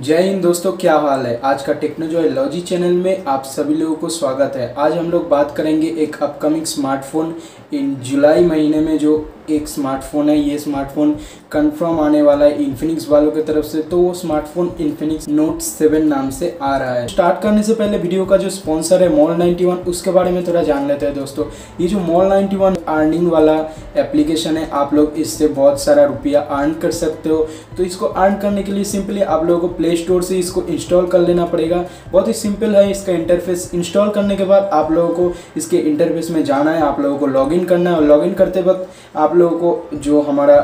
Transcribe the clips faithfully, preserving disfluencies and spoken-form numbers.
जय हिंद दोस्तों, क्या हाल है। आज का टेक्नोलॉजी चैनल में आप सभी लोगों को स्वागत है। आज हम लोग बात करेंगे एक अपकमिंग स्मार्टफोन इन जुलाई महीने में जो एक स्मार्टफोन है, ये स्मार्टफोन कंफर्म आने वाला है इन्फिनिक्स वालों की तरफ से। तो वो स्मार्टफोन इन्फिनिक्स नोट सेवन नाम से आ रहा है। स्टार्ट करने से पहले वीडियो का जो स्पॉन्सर है मॉल नाइन्टी वन, उसके बारे में थोड़ा जान लेते हैं दोस्तों। ये जो मॉल नाइन्टी वन अर्निंग वाला एप्लीकेशन है, आप लोग इससे बहुत सारा रुपया अर्न कर सकते हो। तो इसको अर्न करने के लिए सिंपली आप लोगों को प्ले स्टोर से इसको इंस्टॉल कर लेना पड़ेगा। बहुत ही सिंपल है इसका इंटरफेस। इंस्टॉल करने के बाद आप लोगों को इसके इंटरफेस में जाना है, आप लोगों को लॉग इन करना है और लॉग इन करते वक्त आप लोगों को जो हमारा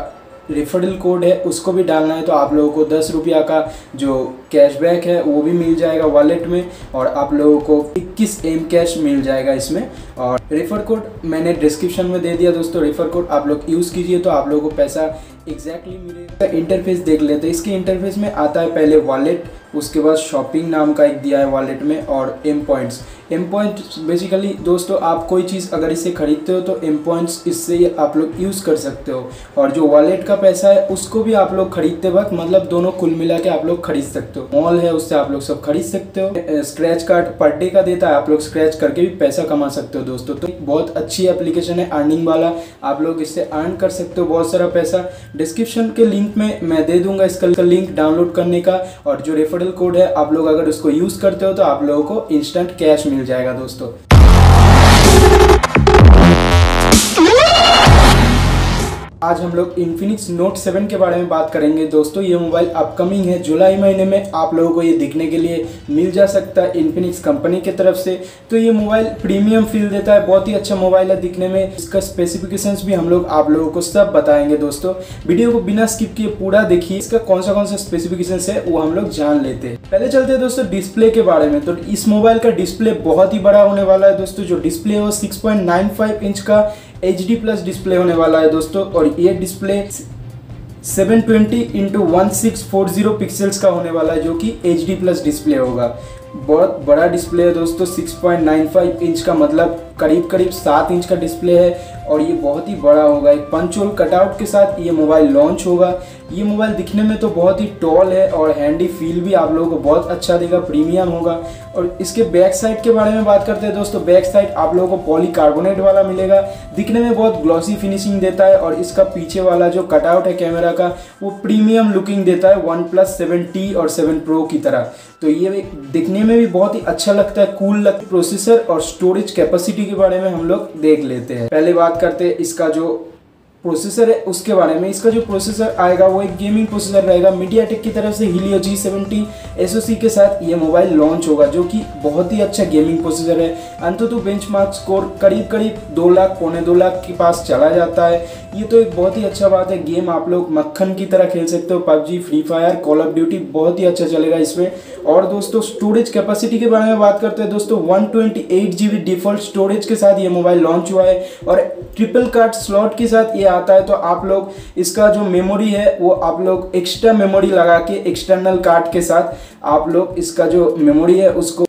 रेफरल कोड है उसको भी डालना है। तो आप लोगों को दस रुपया का जो कैशबैक है वो भी मिल जाएगा वॉलेट में, और आप लोगों को इक्कीस एम कैश मिल जाएगा इसमें। और रेफर कोड मैंने डिस्क्रिप्शन में दे दिया दोस्तों, रेफर कोड आप लोग यूज़ कीजिए तो आप लोगों को पैसा एग्जैक्टली मिलेगा। इंटरफेस देख लेते हैं। इसके इंटरफेस में आता है पहले वॉलेट, उसके बाद शॉपिंग नाम का एक दिया है वॉलेट में, और M points. M points basically दोस्तों आप कोई चीज़ अगर इसे खरीदते हो तो एम पॉइंट्स इससे आप लोग यूज़ कर सकते हो, और जो वॉलेट का पैसा है उसको भी आप लोग खरीदते वक्त, मतलब दोनों कुल मिला के आप लोग खरीद सकते हो। मॉल है उससे आप लोग सब खरीद सकते हो। स्क्रैच कार्ड पर डे का देता है, आप लोग स्क्रैच करके भी पैसा कमा सकते हो दोस्तों। तो बहुत अच्छी एप्लीकेशन है अर्निंग वाला, आप लोग इससे अर्न कर सकते हो बहुत सारा पैसा। डिस्क्रिप्शन के लिंक में मैं दे दूंगा इसका लिंक डाउनलोड करने का, और जो रेफरल कोड है आप लोग अगर उसको यूज़ करते हो तो आप लोगों को इंस्टेंट कैश मिल जाएगा दोस्तों। आज हम लोग इन्फिनिक्स नोट सेवन के बारे में बात करेंगे दोस्तों। ये मोबाइल अपकमिंग है, जुलाई महीने में आप लोगों को ये दिखने के लिए मिल जा सकता है इन्फिनिक्स कंपनी की तरफ से। तो ये मोबाइल प्रीमियम फील देता है, बहुत ही अच्छा मोबाइल है दिखने में। इसका स्पेसिफिकेशंस भी हम लोग आप लोगों को सब बताएंगे दोस्तों। वीडियो को बिना स्किप किए पूरा देखिए। इसका कौन सा कौन सा स्पेसिफिकेशंस है वो हम लोग जान लेते हैं। पहले चलते हैं दोस्तों डिस्प्ले के बारे में। तो इस मोबाइल का डिस्प्ले बहुत ही बड़ा होने वाला है दोस्तों। जो डिस्प्ले है वो six point nine five inch का एच डी प्लस डिस्प्ले होने वाला है दोस्तों, और ये display seven twenty into one six four zero pixels का होने वाला है, जो कि एच डी प्लस डिस्प्ले होगा। बहुत बड़ा डिस्प्ले है दोस्तों, six point nine five inch का, मतलब करीब करीब सात इंच का डिस्प्ले है, और ये बहुत ही बड़ा होगा। एक पंच होल कटआउट के साथ ये मोबाइल लॉन्च होगा। ये मोबाइल दिखने में तो बहुत ही टॉल है, और हैंडी फील भी आप लोगों को बहुत अच्छा देगा, प्रीमियम होगा। और इसके बैक साइड के बारे में बात करते हैं दोस्तों। बैक साइड आप लोगों को पॉलीकार्बोनेट वाला मिलेगा, दिखने में बहुत ग्लॉसी फिनिशिंग देता है, और इसका पीछे वाला जो कटआउट है कैमरा का वो प्रीमियम लुकिंग देता है वन प्लस सेवन टी और सेवन प्रो की तरह। तो ये दिखने में भी बहुत ही अच्छा लगता है, कूल लगता है। प्रोसेसर और स्टोरेज कैपेसिटी के बारे में हम लोग देख लेते हैं। पहले बात करते हैं इसका जो प्रोसेसर है उसके बारे में। इसका जो प्रोसेसर आएगा वो एक गेमिंग प्रोसेसर रहेगा। मीडियाटेक की तरफ से हीलियो जी सेवेंटी एसओसी के साथ ये मोबाइल लॉन्च होगा, जो कि बहुत ही अच्छा गेमिंग प्रोसेसर है। अंततः बेंचमार्क स्कोर करीब करीब दो लाख पौने दो लाख के पास चला जाता है। ये तो एक बहुत ही अच्छा बात है। गेम आप लोग मक्खन की तरह खेल सकते हो, PUBG, free fire, call of duty बहुत ही अच्छा चलेगा इसमें। और दोस्तों स्टोरेज कैपेसिटी के बारे में बात करते हैं दोस्तों। One twenty eight G B default storage के साथ ये मोबाइल लॉन्च हुआ है, और ट्रिपल कार्ड स्लॉट के साथ ये आता है। तो आप लोग इसका जो मेमोरी है वो आप लोग एक्स्ट्रा मेमोरी लगा के एक्सटर्नल कार्ड के साथ आप लोग इसका जो मेमोरी है उसको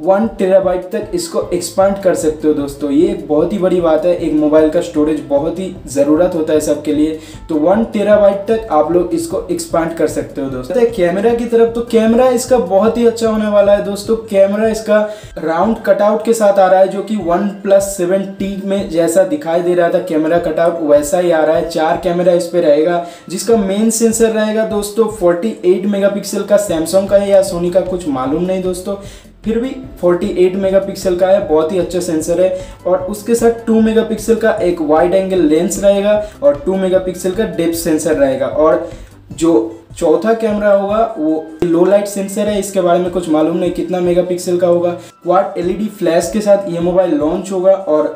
वन टेराबाइट तक इसको एक्सपांड कर सकते हो दोस्तों। ये एक बहुत ही बड़ी बात है, एक मोबाइल का स्टोरेज बहुत ही ज़रूरत होता है सबके लिए। तो वन टेराबाइट तक आप लोग इसको एक्सपांड कर सकते हो दोस्तों। कैमरा की तरफ, तो कैमरा इसका बहुत ही अच्छा होने वाला है दोस्तों। कैमरा इसका राउंड कटआउट के साथ आ रहा है, जो कि वन प्लस सेवन टी में जैसा दिखाई दे रहा था कैमरा कटआउट वैसा ही आ रहा है। चार कैमरा इस पर रहेगा, जिसका मेन सेंसर रहेगा दोस्तों फोर्टी एट मेगा पिक्सल का, सैमसंग का है या सोनी का कुछ मालूम नहीं दोस्तों, फिर भी फोर्टी एट मेगापिक्सल का है, बहुत ही अच्छा सेंसर है। और उसके साथ टू मेगापिक्सल का एक वाइड एंगल लेंस रहेगा, और टू मेगापिक्सल का डेप्थ सेंसर रहेगा। और जो चौथा कैमरा होगा वो लो लाइट सेंसर है, इसके बारे में कुछ मालूम नहीं कितना मेगापिक्सल का होगा। क्वाड एलईडी फ्लैश के साथ ये मोबाइल लॉन्च होगा, और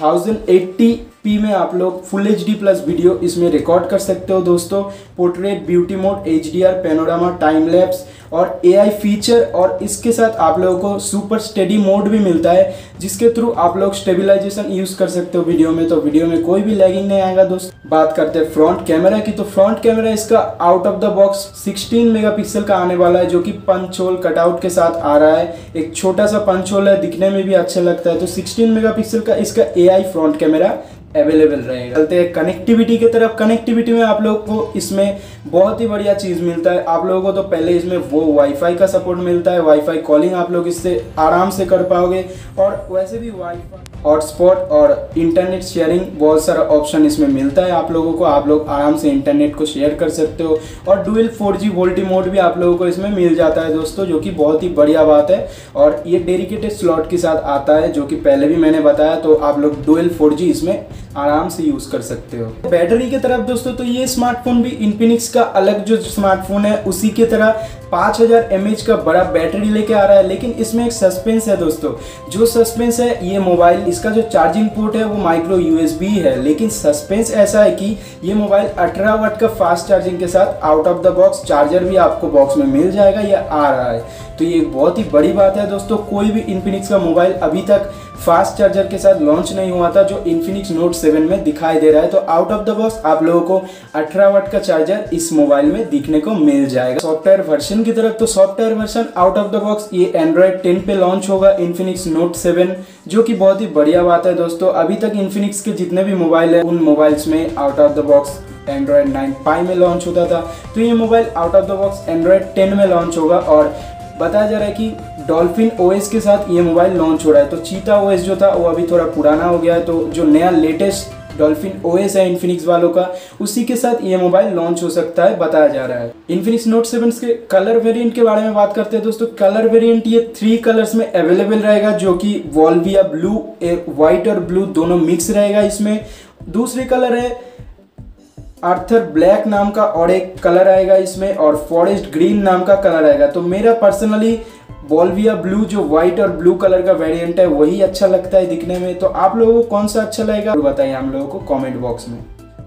टेन एटी पी में आप लोग full H D plus video इसमें रिकॉर्ड कर सकते हो दोस्तों। Portrait, beauty mode, H D R, panorama, time lapse और एआई फीचर, और इसके साथ आप लोगों को सुपर स्टेडी मोड भी मिलता है, जिसके थ्रू आप लोग स्टेबलाइजेशन यूज़ कर सकते हो वीडियो में। तो वीडियो में कोई भी लैगिंग नहीं आएगा दोस्तों। बात करते हैं फ्रंट कैमरा की। तो फ्रंट कैमरा इसका out of the box sixteen megapixel का आने वाला है, जो कि पंच होल कटआउट के साथ आ रहा है। एक छोटा सा पंच होल है, दिखने में भी अच्छा लगता है। तो सिक्सटीन मेगापिक्सल का इसका एआई फ्रंट कैमरा अवेलेबल रहेगा। चलते हैं कनेक्टिविटी की तरफ। कनेक्टिविटी में आप लोग को इसमें बहुत ही बढ़िया चीज़ मिलता है। आप लोगों को तो पहले इसमें वो वाईफाई का सपोर्ट मिलता है, वाईफाई कॉलिंग आप लोग इससे आराम से कर पाओगे, और वैसे भी वाईफाई हॉटस्पॉट और इंटरनेट शेयरिंग बहुत सारा ऑप्शन इसमें मिलता है आप लोगों को। आप लोग आराम से इंटरनेट को शेयर कर सकते हो, और dual four G VoLTE mode भी आप लोगों को इसमें मिल जाता है दोस्तों, जो कि बहुत ही बढ़िया बात है। और ये डेडिकेटेड स्लॉट के साथ आता है, जो कि पहले भी मैंने बताया, तो आप लोग डुअल फोर जी इसमें आराम से यूज़ कर सकते हो। बैटरी की तरफ दोस्तों, तो ये स्मार्टफोन भी इन्फिनिक्स का अलग जो स्मार्टफोन है उसी की तरह पाँच हज़ार एम ए एच का बड़ा बैटरी लेके आ रहा है, लेकिन इसमें एक सस्पेंस है दोस्तों। जो सस्पेंस है, ये मोबाइल इसका जो चार्जिंग पोर्ट है वो माइक्रो यूएसबी है, लेकिन सस्पेंस ऐसा है कि ये मोबाइल अठारह वाट का फास्ट चार्जिंग के साथ out of the box charger भी आपको बॉक्स में मिल जाएगा, ये आ रहा है। तो ये बहुत ही बड़ी बात है दोस्तों। कोई भी इन्फिनिक्स का मोबाइल अभी तक फास्ट चार्जर के साथ लॉन्च नहीं हुआ था, जो इन्फिनिक्स नोट सेवन में दिखाई दे रहा है। तो आउट ऑफ द बॉक्स आप लोगों को अठारह वाट का चार्जर इस मोबाइल में दिखने को मिल जाएगा। सॉफ्टवेयर वर्जन की तरफ, तो software version out of the box ये एंड्रॉयड टेन पे लॉन्च होगा इन्फिनिक्स नोट सेवन, जो कि बहुत ही बढ़िया बात है दोस्तों। अभी तक इन्फिनिक्स के जितने भी मोबाइल है उन मोबाइल्स में out of the box Android nine Pie में लॉन्च होता था, तो ये mobile out of the box Android ten में लॉन्च होगा। और बताया जा रहा है कि डॉल्फिन ओएस के साथ ये मोबाइल लॉन्च हो रहा है। तो चीता ओएस जो था वो अभी थोड़ा पुराना हो गया है, तो जो नया लेटेस्ट डॉल्फिन ओएस है इन्फिनिक्स वालों का, उसी के साथ ये मोबाइल लॉन्च हो सकता है, बताया जा रहा है। इन्फिनिक्स नोट सेवन के कलर वेरिएंट के बारे में बात करते हैं दोस्तों। कलर वेरिएंट ये थ्री कलर्स में अवेलेबल रहेगा, जो कि बोलिविया ब्लू, व्हाइट और ब्लू दोनों मिक्स रहेगा इसमें। दूसरे कलर है आर्थर ब्लैक नाम का, और एक कलर आएगा इसमें, और फॉरेस्ट ग्रीन नाम का कलर आएगा। तो मेरा पर्सनली बोलिविया ब्लू जो व्हाइट और ब्लू कलर का वेरिएंट है वही अच्छा लगता है दिखने में। तो आप लोगों को कौन सा अच्छा लगेगा बताइए हम लोगों को कमेंट बॉक्स में।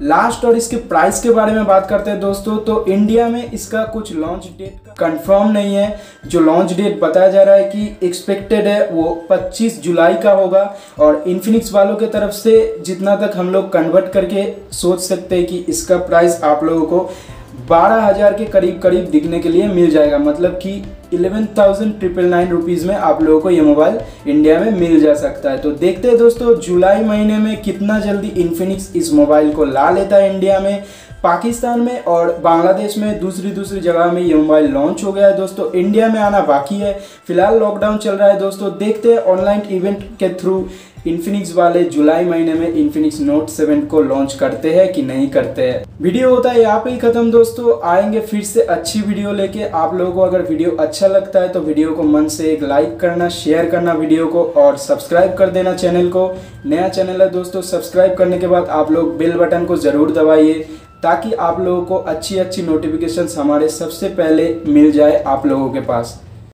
लास्ट और इसके प्राइस के बारे में बात करते हैं दोस्तों। तो इंडिया में इसका कुछ लॉन्च डेट कंफर्म नहीं है। जो लॉन्च डेट बताया जा रहा है कि एक्सपेक्टेड है वो पच्चीस जुलाई का होगा, और इन्फिनिक्स वालों के तरफ से जितना तक हम लोग कन्वर्ट करके सोच सकते हैं कि इसका प्राइस आप लोगों को बारह हज़ार के करीब करीब दिखने के लिए मिल जाएगा, मतलब कि eleven thousand triple nine rupees में आप लोगों को ये मोबाइल इंडिया में मिल जा सकता है। तो देखते हैं दोस्तों जुलाई महीने में कितना जल्दी इन्फिनिक्स इस मोबाइल को ला लेता है इंडिया में। पाकिस्तान में और बांग्लादेश में दूसरी दूसरी जगह में ये मोबाइल लॉन्च हो गया है दोस्तों, इंडिया में आना बाकी है, फिलहाल लॉकडाउन चल रहा है दोस्तों। देखते हैं ऑनलाइन इवेंट के थ्रू इन्फिनिक्स वाले जुलाई महीने में इन्फिनिक्स नोट सेवन को लॉन्च करते हैं कि नहीं करते हैं। वीडियो होता है यहाँ पे ही खत्म दोस्तों, आएंगे फिर से अच्छी वीडियो लेके। आप लोगों को अगर वीडियो अच्छा लगता है तो वीडियो को मन से एक लाइक करना, शेयर करना वीडियो को, और सब्सक्राइब कर देना चैनल को। नया चैनल है दोस्तों, सब्सक्राइब करने के बाद आप लोग बेल बटन को ज़रूर दबाइए, ताकि आप लोगों को अच्छी अच्छी नोटिफिकेशंस हमारे सबसे पहले मिल जाए आप लोगों के पास।